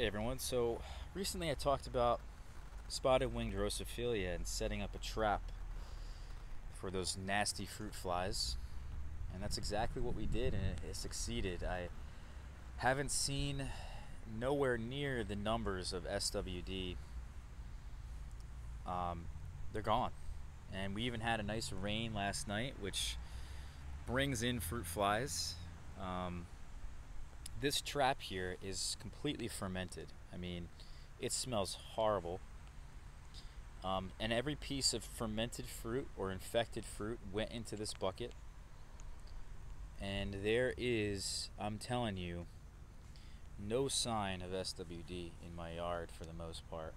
Hey everyone, so recently I talked about spotted winged Drosophilia and setting up a trap for those nasty fruit flies, and that's exactly what we did, and it succeeded. I haven't seen nowhere near the numbers of SWD. They're gone, and we even had a nice rain last night, which brings in fruit flies. This trap here is completely fermented. I mean, it smells horrible. And every piece of fermented fruit or infected fruit went into this bucket. And there is, I'm telling you, no sign of SWD in my yard for the most part.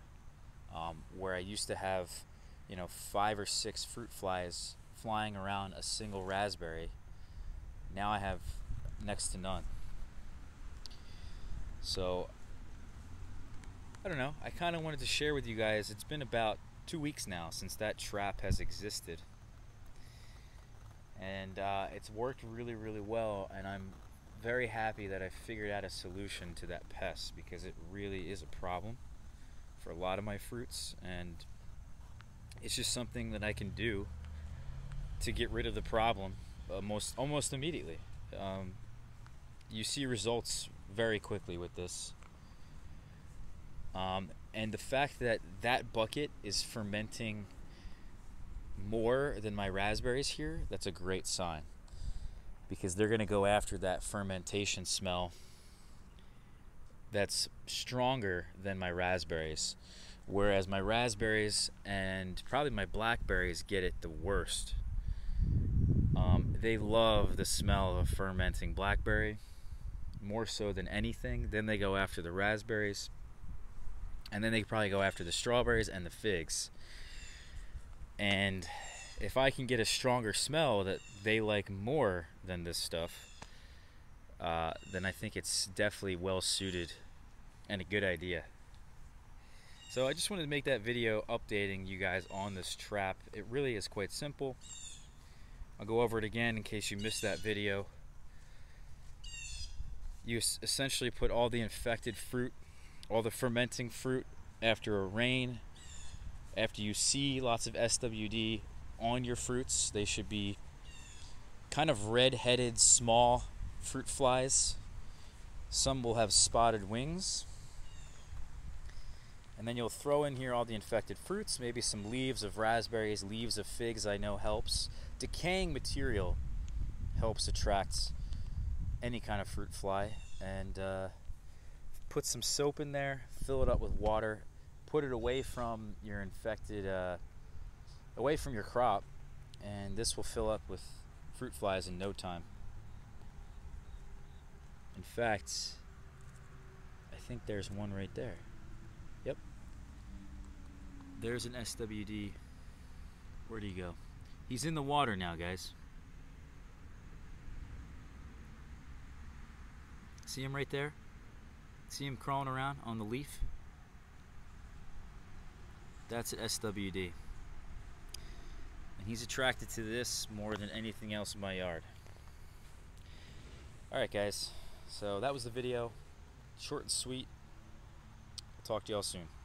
Where I used to have, you know, 5 or 6 fruit flies flying around a single raspberry, now I have next to none. So, I don't know, I kind of wanted to share with you guys, it's been about 2 weeks now since that trap has existed. And it's worked really, really well, and I'm very happy that I figured out a solution to that pest, because it really is a problem for a lot of my fruits, and it's just something that I can do to get rid of the problem almost immediately. You see results very quickly with this, and the fact that that bucket is fermenting more than my raspberries here, that's a great sign, because they're gonna go after that fermentation smell that's stronger than my raspberries, whereas my raspberries and probably my blackberries get it the worst. They love the smell of a fermenting blackberry more so than anything. Then they go after the raspberries, and then they probably go after the strawberries and the figs. And if I can get a stronger smell that they like more than this stuff, then I think it's definitely well suited and a good idea. So I just wanted to make that video updating you guys on this trap. It really is quite simple. I'll go over it again in case you missed that video. You essentially put all the infected fruit, all the fermenting fruit after a rain, after you see lots of SWD on your fruits. They should be kind of red-headed small fruit flies. Some will have spotted wings. And then you'll throw in here all the infected fruits, maybe some leaves of raspberries, leaves of figs, I know helps. Decaying material helps attract any kind of fruit fly, and put some soap in there, fill it up with water, put it away from your infected, away from your crop, and this will fill up with fruit flies in no time. In fact, I think there's one right there. Yep. There's an SWD. Where'd he go? He's in the water now, guys. See him right there? See him crawling around on the leaf? That's an SWD. And he's attracted to this more than anything else in my yard. Alright guys, so that was the video. Short and sweet. I'll talk to y'all soon.